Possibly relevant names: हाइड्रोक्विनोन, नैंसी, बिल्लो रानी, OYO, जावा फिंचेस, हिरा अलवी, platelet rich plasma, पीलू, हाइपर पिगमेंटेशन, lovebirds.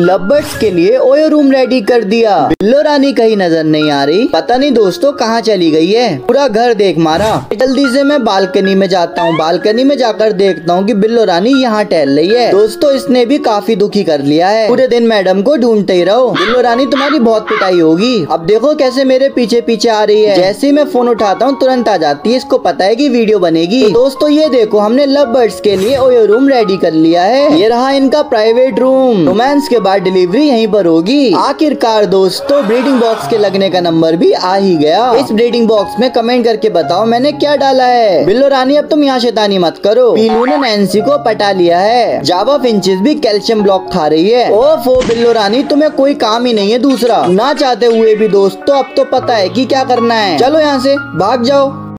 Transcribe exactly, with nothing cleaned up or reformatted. Love birds के लिए OYO room ready कर दिया। बिल्लो रानी कहीं नजर नहीं आ रही, पता नहीं दोस्तों कहाँ चली गई है। पूरा घर देख मारा। जल्दी से मैं बालकनी में जाता हूँ। बालकनी में जाकर देखता हूँ कि बिल्लो रानी यहाँ टहल रही है। दोस्तों इसने भी काफी दुखी कर लिया है, पूरे दिन मैडम को ढूंढते ही रहो। बिल्लो रानी तुम्हारी बहुत पिटाई होगी। अब देखो कैसे मेरे पीछे पीछे आ रही है। जैसे ही मैं फोन उठाता हूँ तुरंत आ जाती है, इसको पता है की वीडियो बनेगी। दोस्तों ये देखो हमने लव बर्ड्स के लिए ओयो रूम रेडी कर लिया है। ये रहा इनका प्राइवेट रूम। रोमांस के बाद डिलीवरी यहीं पर होगी। आखिरकार दोस्तों ब्रीडिंग बॉक्स के लगने का नंबर भी आ ही गया। इस ब्रीडिंग बॉक्स में कमेंट करके बताओ मैंने क्या डाला है। बिल्लो रानी अब तुम यहाँ शैतानी मत करो। पीलू ने नैंसी को पटा लिया है। जावा फिंचेस भी कैल्शियम ब्लॉक खा रही है। ओफ ओ बिल्लो रानी तुम्हें कोई काम ही नहीं है दूसरा। ना चाहते हुए भी दोस्तों अब तो पता है कि क्या करना है। चलो यहाँ से भाग जाओ।